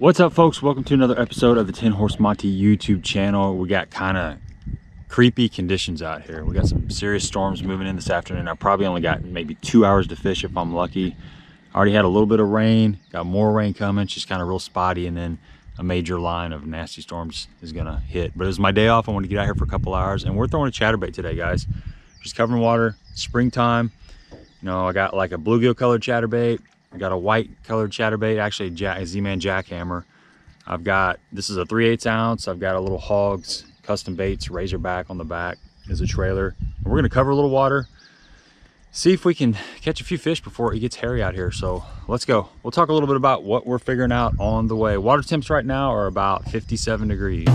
What's up, folks? Welcome to another episode of the 10 Horse Monty YouTube channel. We got kind of creepy conditions out here. We got some serious storms moving in this afternoon. I probably only got maybe 2 hours to fish if I'm lucky. I already had a little bit of rain, got more rain coming, just kind of real spotty, and then a major line of nasty storms is gonna hit. But it was my day off. I wanted to get out here for a couple hours, and we're throwing a chatterbait today, guys. Just covering water, springtime. You know, I got like a bluegill colored chatterbait. I got a white colored chatterbait, actually Z-Man jackhammer. I've got, this is a 3/8 ounce. I've got a little Hawgz Custom Baits Razorback on the back as a trailer. And we're gonna cover a little water, see if we can catch a few fish before it gets hairy out here. So let's go. We'll talk a little bit about what we're figuring out on the way. Water temps right now are about 57 degrees.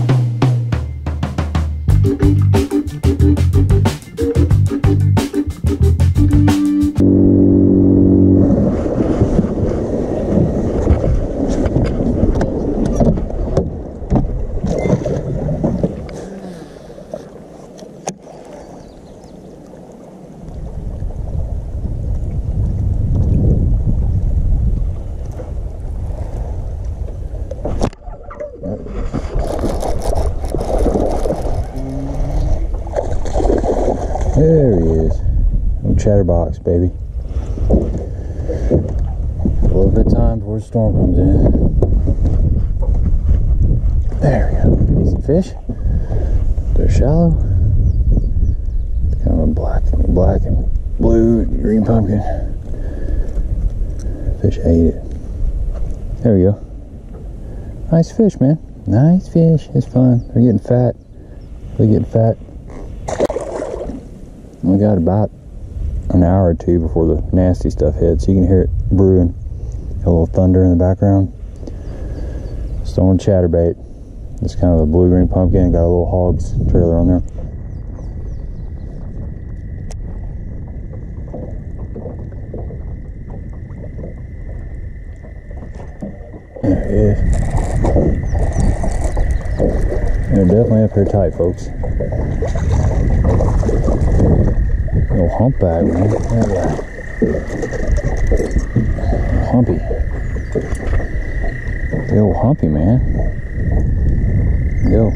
There he is. I'm chatterbox, baby. A little bit of time before the storm comes in. There we go. Decent fish. They're shallow. Kind of a black and blue and green pumpkin. Fish ate it. There we go. Nice fish, man. Nice fish. It's fun. They're getting fat. They're getting fat. We got about an hour or two before the nasty stuff hits. You can hear it brewing. A little thunder in the background. Stone chatterbait. It's kind of a blue-green pumpkin. Got a little Hawgz trailer on there. There it is. They're definitely up here tight, folks. Little humpback, man. Yeah. Humpy. The old humpy, man. Yo.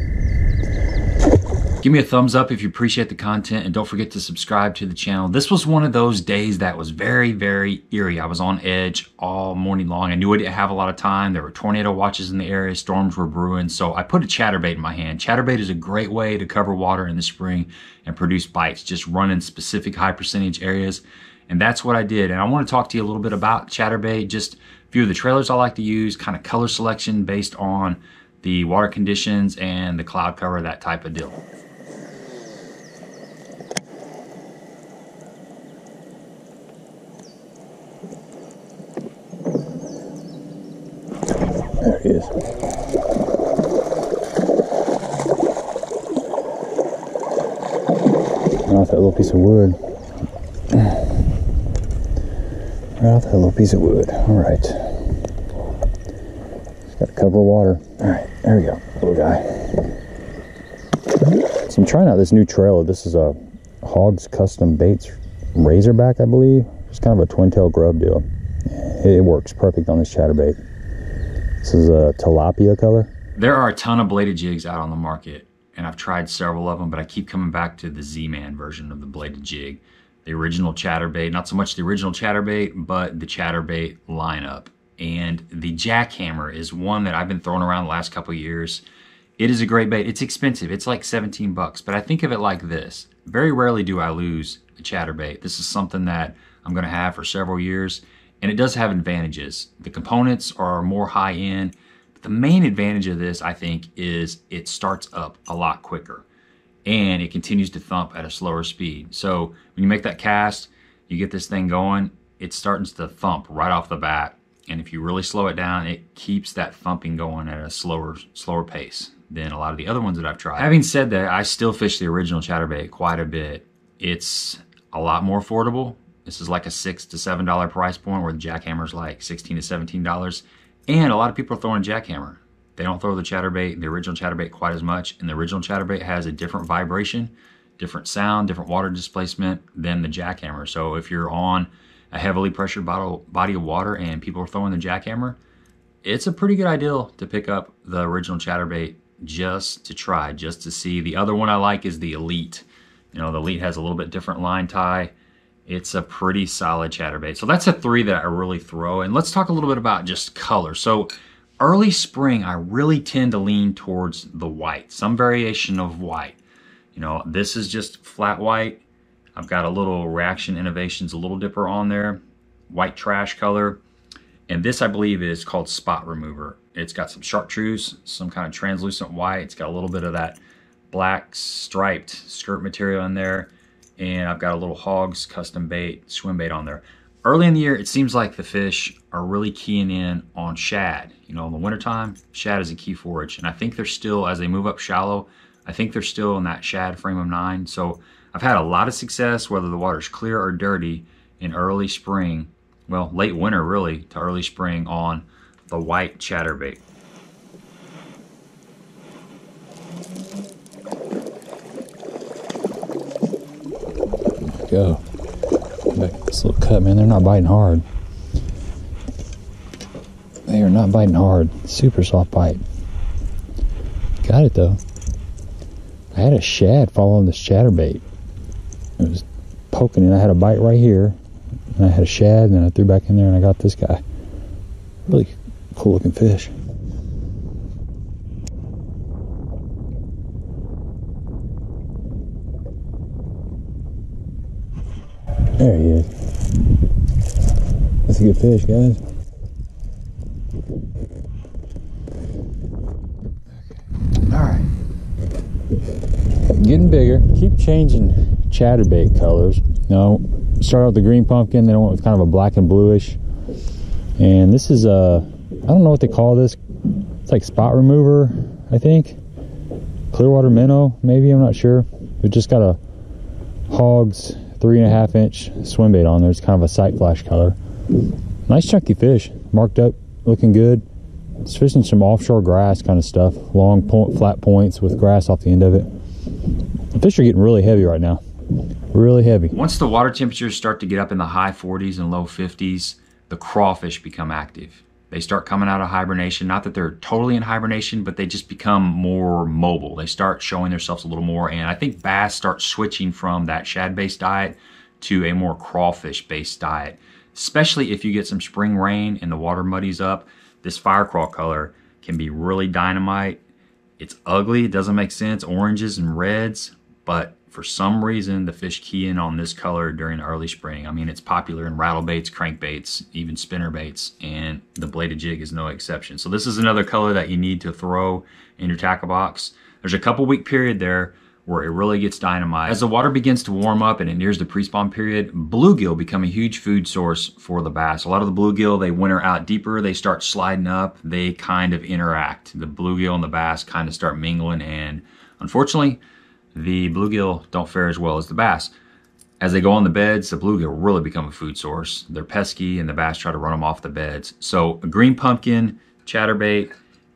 Give me a thumbs up if you appreciate the content, and don't forget to subscribe to the channel. This was one of those days that was very, very eerie. I was on edge all morning long. I knew I didn't have a lot of time. There were tornado watches in the area. Storms were brewing. So I put a chatterbait in my hand. Chatterbait is a great way to cover water in the spring and produce bites, just run in specific high percentage areas. And that's what I did. And I want to talk to you a little bit about chatterbait, just a few of the trailers I like to use, kind of color selection based on the water conditions and the cloud cover, that type of deal. There he is. Off that little piece of wood. Right off that little piece of wood. Alright. Got to cover water. Alright, there we go. Little guy. So I'm trying out this new trailer. This is a Hawgz Custom Baits Razorback, I believe. It's kind of a twin tail grub deal. It works perfect on this chatterbait. This is a tilapia color. There are a ton of bladed jigs out on the market, and I've tried several of them, but I keep coming back to the Z-Man version of the bladed jig. The original chatterbait, not so much the original chatterbait, but the chatterbait lineup. And the jackhammer is one that I've been throwing around the last couple of years. It is a great bait. It's expensive. It's like 17 bucks, but I think of it like this. Very rarely do I lose a chatterbait. This is something that I'm going to have for several years, and it does have advantages. The components are more high-end. The main advantage of this, I think, is it starts up a lot quicker and it continues to thump at a slower speed. So when you make that cast, you get this thing going, it's starting to thump right off the bat. And if you really slow it down, it keeps that thumping going at a slower pace than a lot of the other ones that I've tried. Having said that, I still fish the original chatterbait quite a bit. It's a lot more affordable. This is like a $6 to $7 price point, where the jackhammer's like $16 to $17. And a lot of people are throwing jackhammer. They don't throw the chatterbait, the original chatterbait, quite as much. And the original chatterbait has a different vibration, different sound, different water displacement than the jackhammer. So if you're on a heavily pressured body of water and people are throwing the jackhammer, it's a pretty good idea to pick up the original chatterbait just to try, just to see. The other one I like is the Elite. You know, the Elite has a little bit different line tie. It's a pretty solid chatterbait. So that's a three that I really throw. And let's talk a little bit about just color. So early spring, I really tend to lean towards the white, some variation of white. You know, this is just flat white. I've got a little Reaction Innovations, a little dipper on there, white trash color. And this I believe is called Spot Remover. It's got some chartreuse, some kind of translucent white. It's got a little bit of that black striped skirt material in there. And I've got a little Hawgz Custom Bait, swim bait on there. Early in the year, it seems like the fish are really keying in on shad. You know, in the wintertime, shad is a key forage. And I think they're still, as they move up shallow, I think they're still in that shad frame of mind. So I've had a lot of success, whether the water's clear or dirty, in early spring, well, late winter really, to early spring on the white chatterbait. Go. Back to this little cut, man. They're not biting hard. They are not biting hard. Super soft bite. Got it though. I had a shad following this chatterbait. It was poking and I had a bite right here. And I had a shad and then I threw back in there and I got this guy. Really cool looking fish. There he is. That's a good fish, guys. Okay. All right. Getting bigger. Keep changing chatterbait colors. You know, start out with the green pumpkin, then I went with kind of a black and bluish. And this is a, I don't know what they call this. It's like Spot Remover, I think. Clearwater minnow, maybe, I'm not sure. We just got a Hawgz 3.5-inch swim bait on there. It's kind of a sight flash color. Nice chunky fish, marked up, looking good. It's fishing some offshore grass kind of stuff, long point, flat points with grass off the end of it. The fish are getting really heavy right now, really heavy. Once the water temperatures start to get up in the high 40s and low 50s, the crawfish become active. They start coming out of hibernation. Not that they're totally in hibernation, but they just become more mobile. They start showing themselves a little more. And I think bass start switching from that shad-based diet to a more crawfish-based diet, especially if you get some spring rain and the water muddies up. This fire crawl color can be really dynamite. It's ugly, it doesn't make sense, oranges and reds, but for some reason, the fish key in on this color during early spring. I mean, it's popular in rattlebaits, crankbaits, even spinnerbaits, and the bladed jig is no exception. So this is another color that you need to throw in your tackle box. There's a couple week period there where it really gets dynamite. As the water begins to warm up and it nears the pre-spawn period, bluegill become a huge food source for the bass. A lot of the bluegill, they winter out deeper, they start sliding up, they kind of interact. The bluegill and the bass kind of start mingling, and unfortunately, the bluegill don't fare as well as the bass. As they go on the beds, the bluegill really become a food source. They're pesky and the bass try to run them off the beds. So a green pumpkin, chatterbait,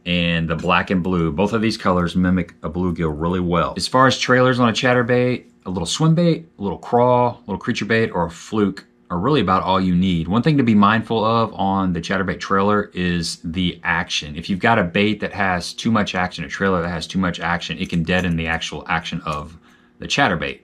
and the black and blue, both of these colors mimic a bluegill really well. As far as trailers on a chatterbait, a little swim bait, a little crawl, a little creature bait, or a fluke are really about all you need. One thing to be mindful of on the chatterbait trailer is the action. If you've got a bait that has too much action, a trailer that has too much action, it can deaden the actual action of the chatterbait.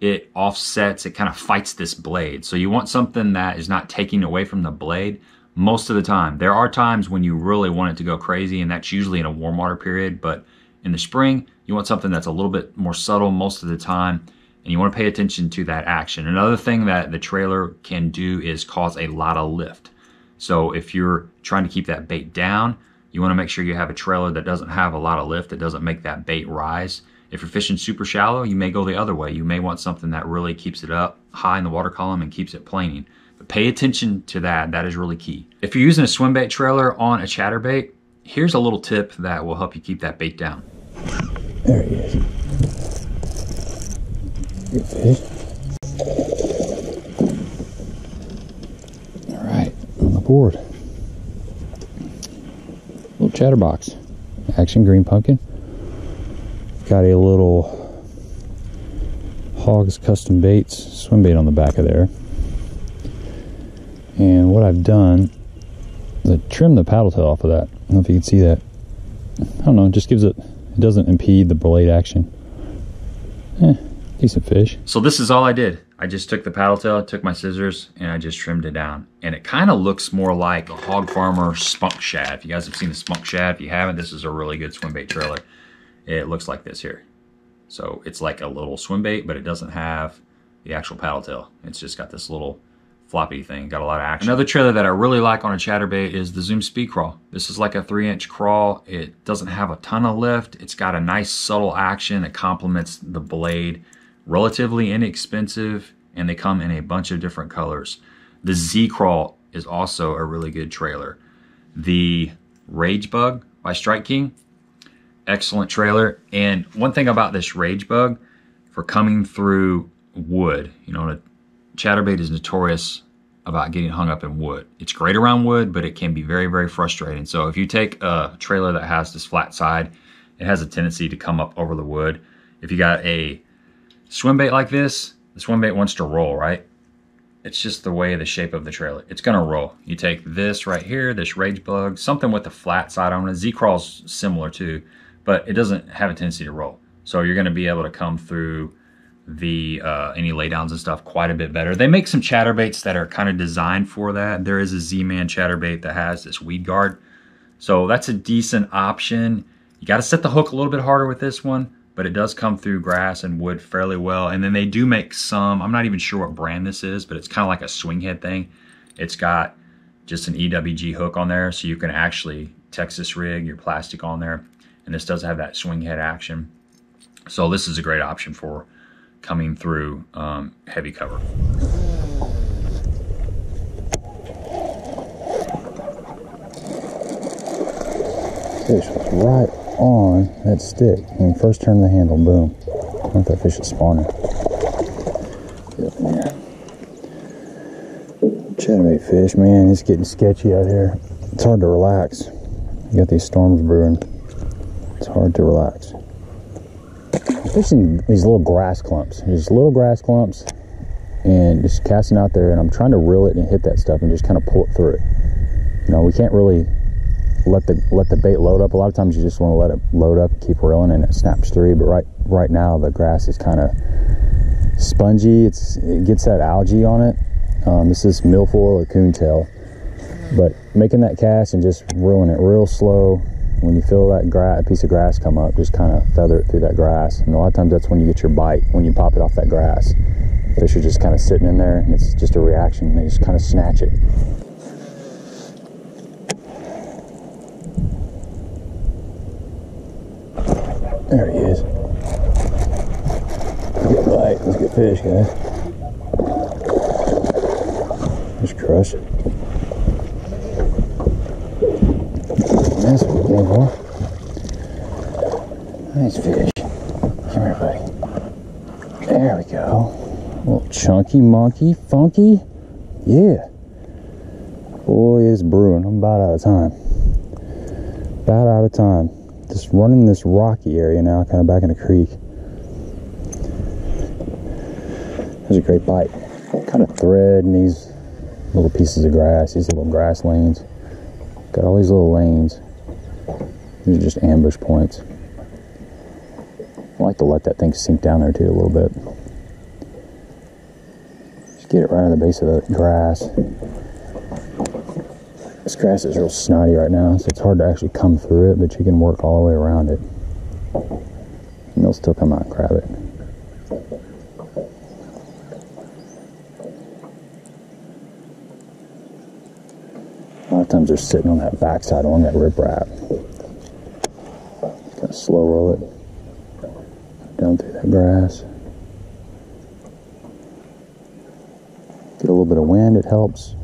It offsets, it kind of fights this blade. So you want something that is not taking away from the blade most of the time. There are times when you really want it to go crazy, and that's usually in a warm water period, but in the spring, you want something that's a little bit more subtle most of the time. And you want to pay attention to that action. Another thing that the trailer can do is cause a lot of lift. So if you're trying to keep that bait down, you want to make sure you have a trailer that doesn't have a lot of lift, that doesn't make that bait rise. If you're fishing super shallow, you may go the other way. You may want something that really keeps it up high in the water column and keeps it planing. But pay attention to that. That is really key. If you're using a swim bait trailer on a chatterbait, here's a little tip that will help you keep that bait down. There he is. Good fish. All right, on the board. Little chatterbox. Action green pumpkin. Got a little Hawgz Custom Baits swim bait on the back of there. And what I've done trim the paddle tail off of that. I don't know if you can see that. I don't know, it just gives it, it doesn't impede the blade action. Decent fish. So this is all I did. I just took the paddle tail, took my scissors, and I just trimmed it down. And it kind of looks more like a hog farmer spunk shad. If you guys have seen the spunk shad, if you haven't, this is a really good swim bait trailer. It looks like this here. So it's like a little swim bait, but it doesn't have the actual paddle tail. It's just got this little floppy thing, got a lot of action. Another trailer that I really like on a chatterbait is the Zoom Speed Crawl. This is like a 3-inch crawl. It doesn't have a ton of lift. It's got a nice subtle action. It complements the blade. Relatively inexpensive, and they come in a bunch of different colors. The Z-Crawl is also a really good trailer. The Rage Bug by Strike King, excellent trailer. And one thing about this Rage Bug, for coming through wood, you know, a chatterbait is notorious about getting hung up in wood. It's great around wood, but it can be very, very frustrating. So if you take a trailer that has this flat side, it has a tendency to come up over the wood. If you got a swim bait like this, the swim bait wants to roll, right? It's just the way, the shape of the trailer. It's gonna roll. You take this right here, this Rage Bug, something with a flat side on it. Z-Crawl's similar too, but it doesn't have a tendency to roll. So you're gonna be able to come through the any laydowns and stuff quite a bit better. They make some chatterbaits that are kind of designed for that. There is a Z-Man chatterbait that has this weed guard. So that's a decent option. You gotta set the hook a little bit harder with this one, but it does come through grass and wood fairly well. And then they do make some, I'm not even sure what brand this is, but it's kind of like a swing head thing. It's got just an EWG hook on there, so you can actually Texas rig your plastic on there. And this does have that swing head action. So this is a great option for coming through heavy cover. Fish was right on that stick when you first turn the handle, boom. I think that fish is spawning. Yeah. Chatterbait fish, man, it's getting sketchy out here. It's hard to relax. You got these storms brewing. It's hard to relax. Fishing these little grass clumps. These little grass clumps, and just casting out there, and I'm trying to reel it and hit that stuff and just kind of pull it through it. You know, we can't really let the bait load up. A lot of times you just want to let it load up, keep reeling, and it snaps through. But right now the grass is kind of spongy. It gets that algae on it. This is milfoil or coontail. But making that cast and just reeling it real slow. When you feel that piece of grass come up, just kind of feather it through that grass. And a lot of times that's when you get your bite, when you pop it off that grass. Fish are just kind of sitting in there, and it's just a reaction. They just kind of snatch it. There he is. Good bite. Let's get fish, guys. Just crush it. That's what we came for. Nice fish. Come here, buddy. There we go. A little chunky, monkey, funky. Yeah. Boy, it's brewing. I'm about out of time. About out of time. Just running this rocky area now, kind of back in the creek. That was a great bite. Kind of threading these little pieces of grass, these little grass lanes. Got all these little lanes. These are just ambush points. I like to let that thing sink down there too a little bit. Just get it right on the base of the grass. This grass is real snotty right now, so it's hard to actually come through it, but you can work all the way around it. And they'll still come out and grab it. A lot of times they're sitting on that backside along that riprap. Kind of slow roll it down through that grass. Get a little bit of wind, it helps.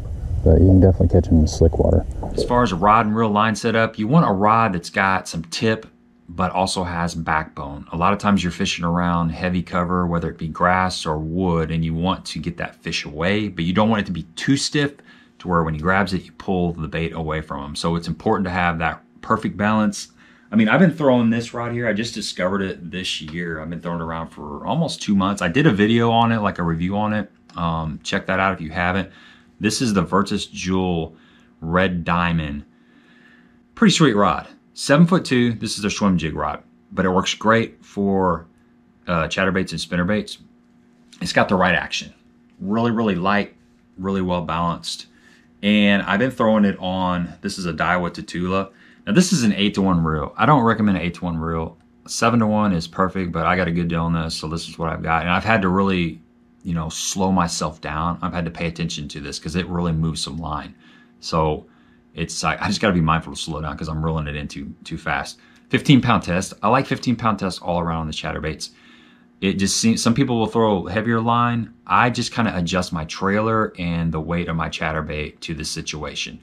But you can definitely catch them in slick water. As far as a rod and reel line setup, you want a rod that's got some tip, but also has backbone. A lot of times you're fishing around heavy cover, whether it be grass or wood, and you want to get that fish away, but you don't want it to be too stiff to where when he grabs it, you pull the bait away from him. So it's important to have that perfect balance. I mean, I've been throwing this rod here. I just discovered it this year. I've been throwing it around for almost 2 months. I did a video on it, like a review on it. Check that out if you haven't. This is the Virtus Jewel Red Diamond. Pretty sweet rod. 7'2". This is their swim jig rod, but it works great for chatterbaits and spinnerbaits. It's got the right action. Really, really light, really well balanced. And I've been throwing it on, this is a Daiwa Tatula. Now this is an 8-to-1 reel. I don't recommend an 8-to-1 reel. 7-to-1 is perfect, but I got a good deal on this, so this is what I've got. And I've had to really, you know, slow myself down. I've had to pay attention to this because it really moves some line. So it's, I just got to be mindful to slow down because I'm reeling it in too fast. 15-pound test. I like 15-pound tests all around on the chatterbaits. It just seems some people will throw heavier line. I just kind of adjust my trailer and the weight of my chatterbait to the situation.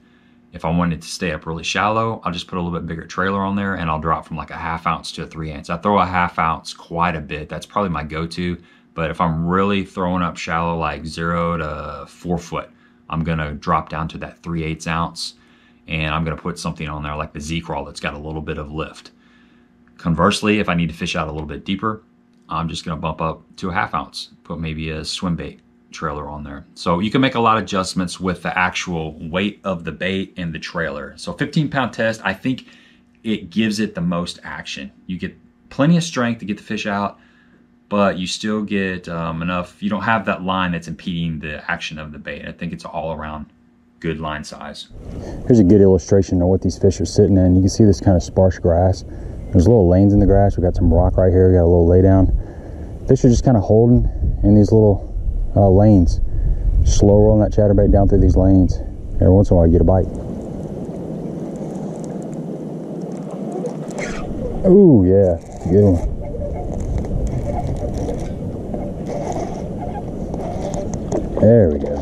If I wanted to stay up really shallow, I'll just put a little bit bigger trailer on there and I'll drop from like a 1/2 ounce to a 3 ounce. I throw a 1/2 ounce quite a bit. That's probably my go-to. But if I'm really throwing up shallow, like 0 to 4 foot, I'm going to drop down to that 3/8 ounce. And I'm going to put something on there like the Z-Crawl that's got a little bit of lift. Conversely, if I need to fish out a little bit deeper, I'm just going to bump up to a 1/2 ounce, put maybe a swim bait trailer on there. So you can make a lot of adjustments with the actual weight of the bait and the trailer. So 15-pound test, I think it gives it the most action. You get plenty of strength to get the fish out, but you still get enough. You don't have that line that's impeding the action of the bait. I think it's all around good line size. Here's a good illustration of what these fish are sitting in. You can see this kind of sparse grass. There's little lanes in the grass. We got some rock right here. We got a little lay down. Fish are just kind of holding in these little lanes. Slow rolling that chatterbait down through these lanes. Every once in a while, you get a bite. Ooh, yeah, good one. There we go.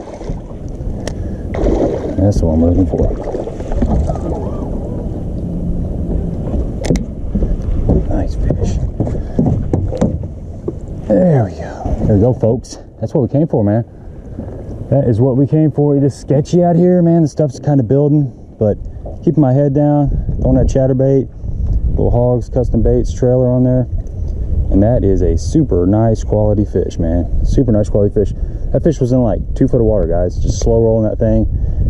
That's the one we're looking for. Nice fish. There we go. There we go, folks. That's what we came for, man. That is what we came for. It is sketchy out here, man. The stuff's kind of building, but keeping my head down, throwing that chatterbait, little Hawgz Custom Baits trailer on there. And that is a super nice quality fish, man. Super nice quality fish. That fish was in like 2 foot of water, guys. Just slow rolling that thing.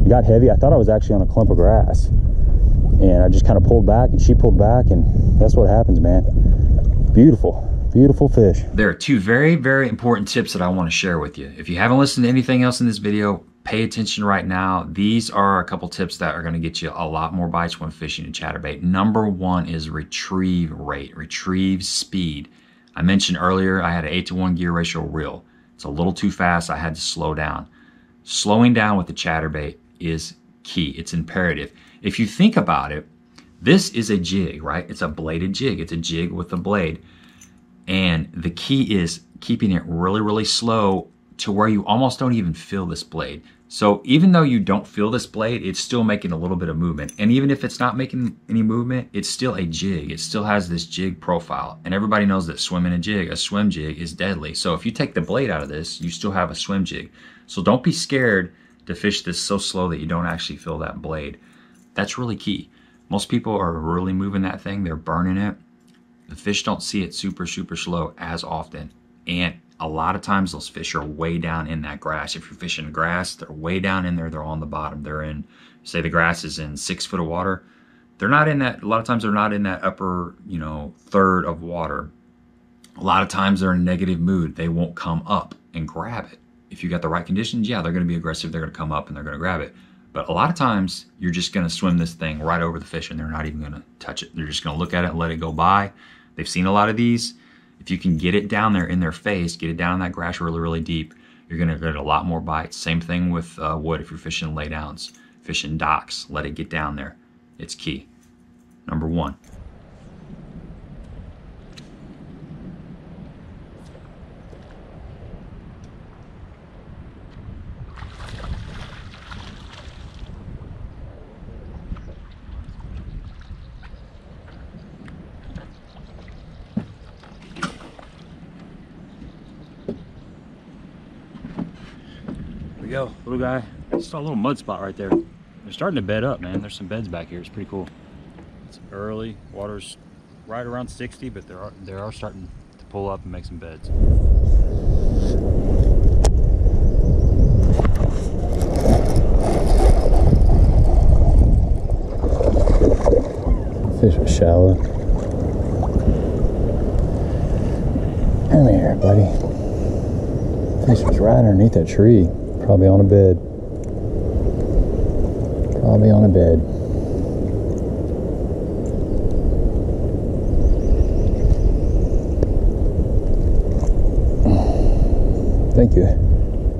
It got heavy. I thought I was actually on a clump of grass. And I just kind of pulled back and she pulled back, and that's what happens, man. Beautiful, beautiful fish. There are two very, very important tips that I want to share with you. If you haven't listened to anything else in this video, pay attention right now. These are a couple tips that are going to get you a lot more bites when fishing in chatterbait. Number one is retrieve rate, retrieve speed. I mentioned earlier I had an 8-to-1 gear ratio reel. It's a little too fast. I had to slow down. Slowing down with the chatterbait is key. It's imperative. If you think about it, this is a jig, right? It's a bladed jig. It's a jig with a blade. And the key is keeping it really, really slow to where you almost don't even feel this blade. So even though you don't feel this blade, it's still making a little bit of movement. And even if it's not making any movement, it's still a jig. It still has this jig profile. And everybody knows that swimming a swim jig is deadly. So if you take the blade out of this, you still have a swim jig. So don't be scared to fish this so slow that you don't actually feel that blade. That's really key. Most people are really moving that thing. They're burning it. The fish don't see it super, super slow as often. And a lot of times those fish are way down in that grass. If you're fishing grass, they're way down in there. They're on the bottom. They're in, say the grass is in 6 foot of water. They're not in that, a lot of times they're not in that upper, you know, third of water. A lot of times they're in a negative mood. They won't come up and grab it. If you got the right conditions, yeah, they're going to be aggressive. They're going to come up and they're going to grab it. But a lot of times you're just going to swim this thing right over the fish and they're not even going to touch it. They're just going to look at it and let it go by. They've seen a lot of these. If you can get it down there in their face, get it down in that grass really, really deep, you're going to get a lot more bites. Same thing with wood if you're fishing laydowns, fishing docks. Let it get down there. It's key. Number one. Go, little guy. Just a little mud spot right there. They're starting to bed up, man. There's some beds back here. It's pretty cool. It's early. Water's right around 60, but they are starting to pull up and make some beds. Fish was shallow. Come here, buddy. Fish was right underneath that tree. Probably on a bed. Probably on a bed. Thank you.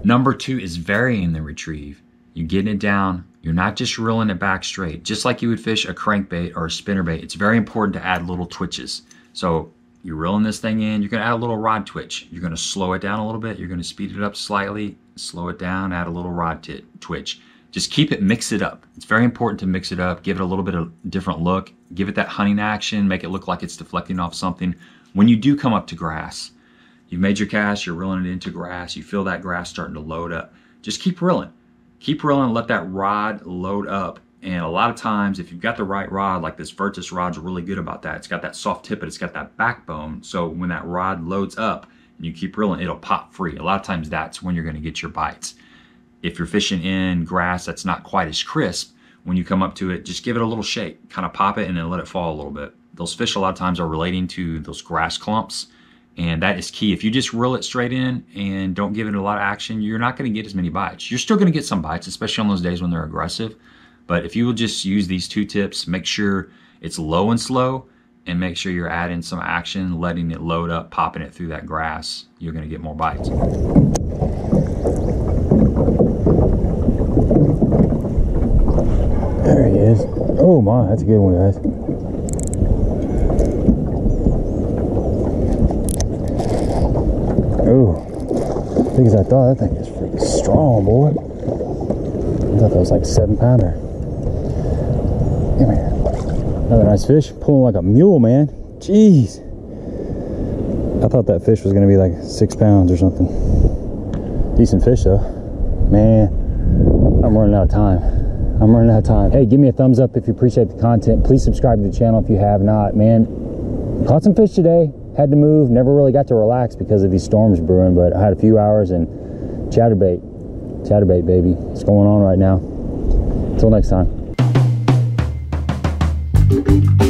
Number two is varying the retrieve. You're getting it down. You're not just reeling it back straight. Just like you would fish a crankbait or a spinnerbait, it's very important to add little twitches. So you're reeling this thing in, you're gonna add a little rod twitch. You're gonna slow it down a little bit. You're gonna speed it up slightly, slow it down, add a little rod twitch. Just keep it, mix it up. It's very important to mix it up, give it a little bit of different look, give it that hunting action, make it look like it's deflecting off something. When you do come up to grass, you've made your cast, you're reeling it into grass, you feel that grass starting to load up. Just keep reeling. Keep reeling, let that rod load up. And a lot of times, if you've got the right rod, like this Virtus rod's really good about that. It's got that soft tippet, it's got that backbone. So when that rod loads up and you keep reeling, it'll pop free. A lot of times that's when you're gonna get your bites. If you're fishing in grass that's not quite as crisp, when you come up to it, just give it a little shake, kind of pop it and then let it fall a little bit. Those fish a lot of times are relating to those grass clumps. And that is key. If you just reel it straight in and don't give it a lot of action, you're not going to get as many bites. You're still going to get some bites, especially on those days when they're aggressive. But if you will just use these two tips, make sure it's low and slow, and make sure you're adding some action, letting it load up, popping it through that grass, you're going to get more bites. There he is. Oh my, that's a good one, guys. Oh, big as I thought, that thing is freaking strong, boy. I thought that was like a 7-pounder. Come here. Another nice fish, pulling like a mule, man. Jeez. I thought that fish was gonna be like 6 pounds or something. Decent fish though. Man, I'm running out of time. I'm running out of time. Hey, give me a thumbs up if you appreciate the content. Please subscribe to the channel if you have not, man. Caught some fish today. Had to move, never really got to relax because of these storms brewing, but I had a few hours and chatterbait, baby. It's going on right now. Until next time.